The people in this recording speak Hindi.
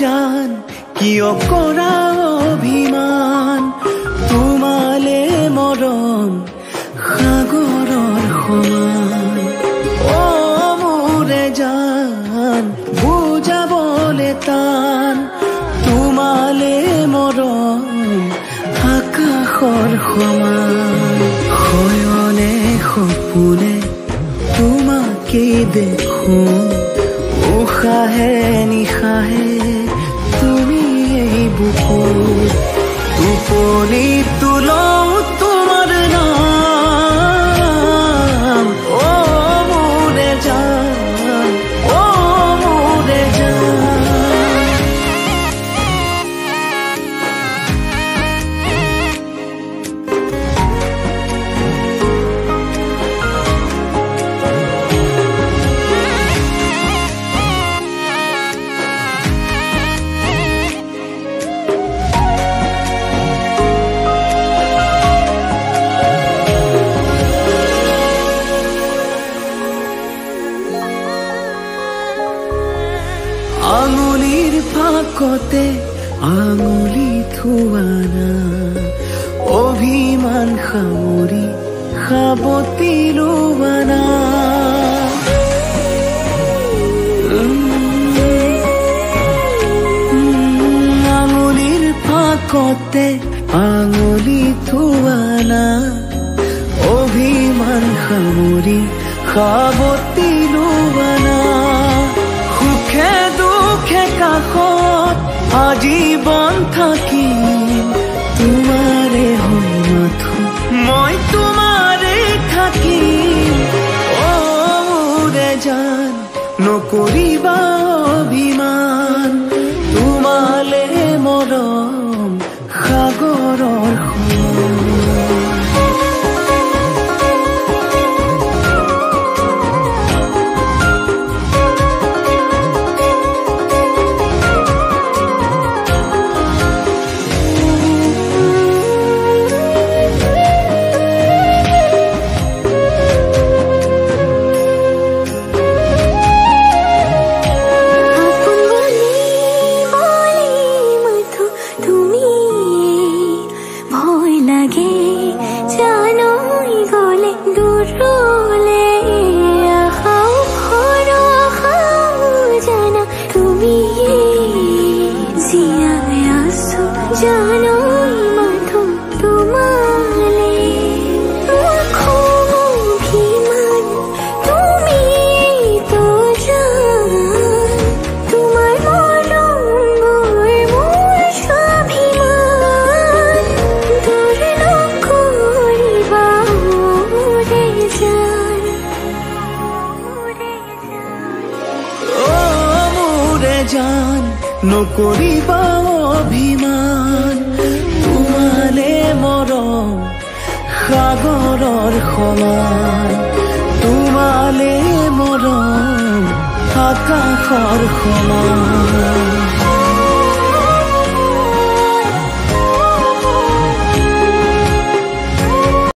जान कियो कोरा अभिमान तुमाले मरम सागरर समान ओ मोरे जान बुझाबले तान तुमाले मरम आकाशर समान खयने सपने तुमाके देखो उषाहे निशाहे টোপনি তুলও তোমার নাম ও মুরে জান ও মুরে জান आंगुलिर फाकते आंगुली थुआना अभिमान खामरी खाबती लुवाना आंगुलिर फाकते आंगुली थुआना अभिमान खामरी खाबती लुवाना आजीवन থাকিম তোমারে হই মাথো মই তোমারে থাকিম ও মুরে জান নকৰিবা অভিমান তোমালে মৰম সাগৰৰ नकरिबा अभिमान तुमाले मरम सागरर समान तुमाले मरम आकाशर समान।